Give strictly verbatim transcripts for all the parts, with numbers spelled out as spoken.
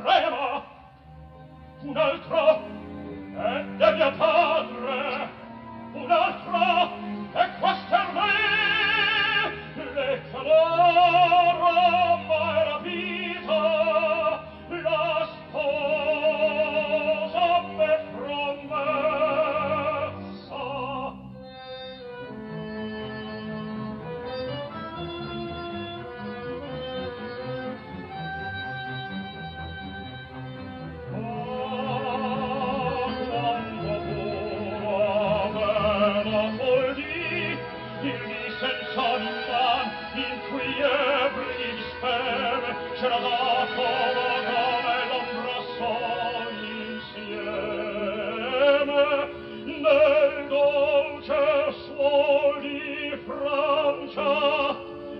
problema, un altro è del mio padre, un altro è quastermi, le calora mai rapita, la sposa me promessa.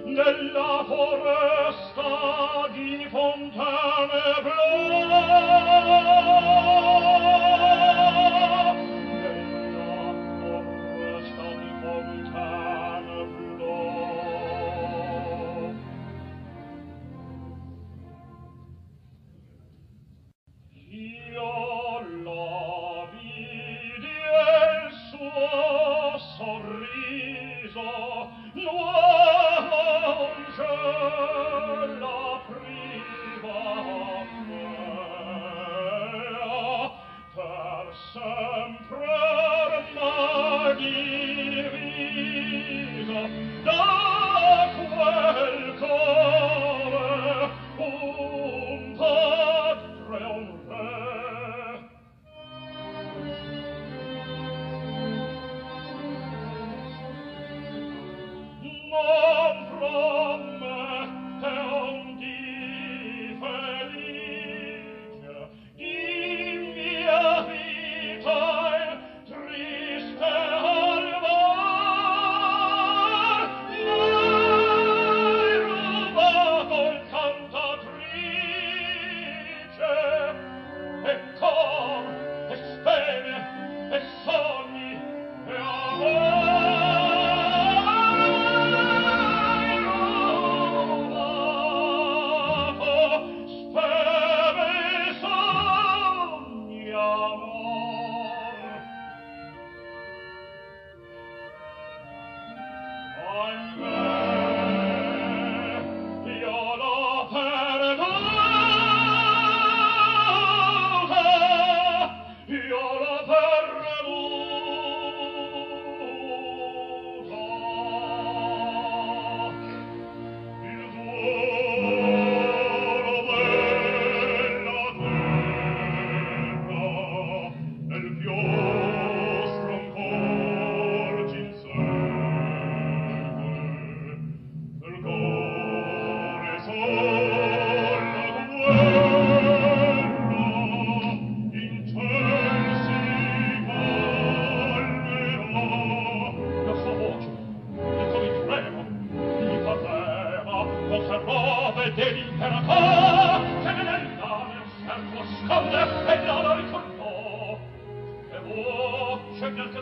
Nella foresta di Fontainebleau, nella foresta di Fontainebleau. Io la vidi e il suo sorriso nuovo. La priva mea per sempre ormai divisa da quel cuore, un padre, un re. Non Check that.